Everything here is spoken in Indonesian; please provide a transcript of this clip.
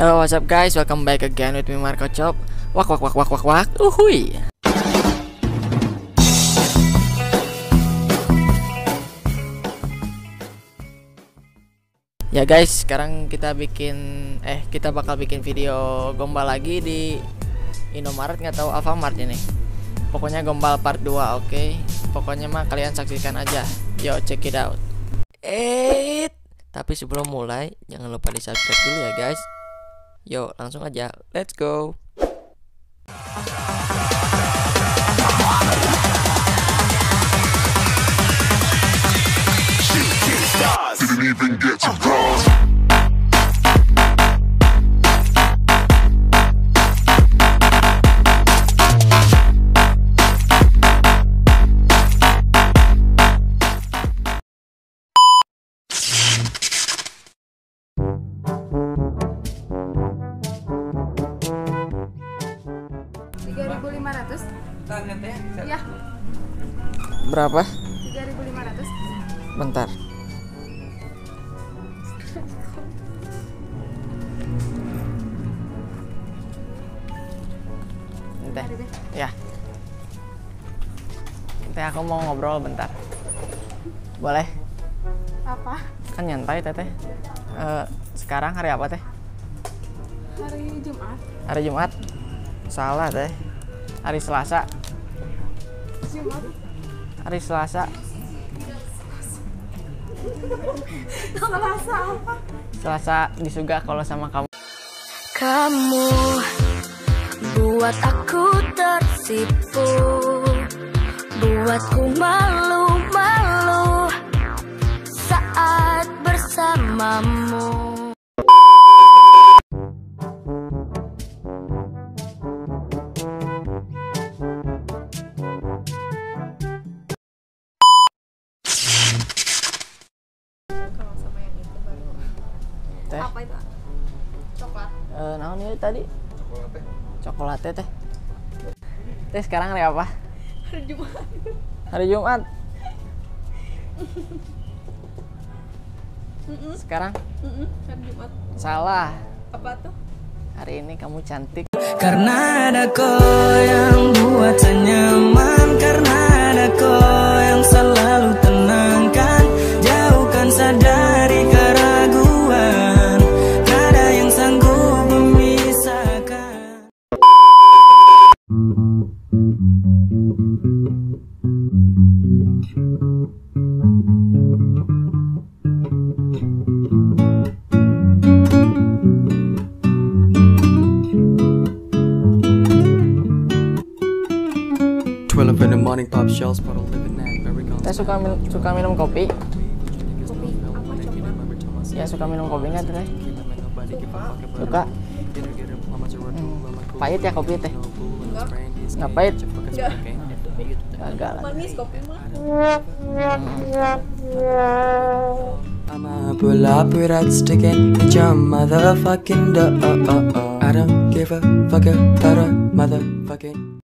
Hello, what's up guys? Welcome back again with me Marco Cop. Wak wak wak wak wak wak. Uhuy. Ya guys, sekarang kita bakal bikin video gombal lagi di Indomaret, nggak tahu Alfamart ini. Pokoknya gombal part 2, oke. Pokoknya mah kalian saksikan aja. Yo, check it out. Tapi sebelum mulai, jangan lupa di-subscribe dulu ya guys. Yo, langsung aja, let's go. Ya. Berapa? 3.500. Bentar. Bentar. Ya. Teteh, aku mau ngobrol bentar. Boleh? Apa? Kan nyantai teteh. Sekarang hari apa teh? Hari Jumat. Hari Jumat? Salah teh. Hari Selasa. Jumat. Hari Selasa. Selasa apa? Selasa disuga kalau sama kamu. Kamu buat aku tersipu, buatku malu-malu saat bersamamu. Teh. Apa itu? Coklat. Naon ieu tadi? Coklat teh. Coklat teh. Teh sekarang hari apa? Hari Jumat. Hari Jumat. Sekarang? Hari Jumat. Salah. Apa tuh? Hari ini kamu cantik. Karena ada kau yang buat saya nyaman, karena ada kau yang selalu tenangkan, jauhkan sadari keraguan. Teh suka minum kopi. Kopi apa coba? Ya suka minum kopi nggak teh? Suka. Pahit ya kopi teh? Nggak pahit. Agak manis kopi mah. I'm a pull up with that stick and hit your motherfucking door. I don't give a fuck about a motherfucking.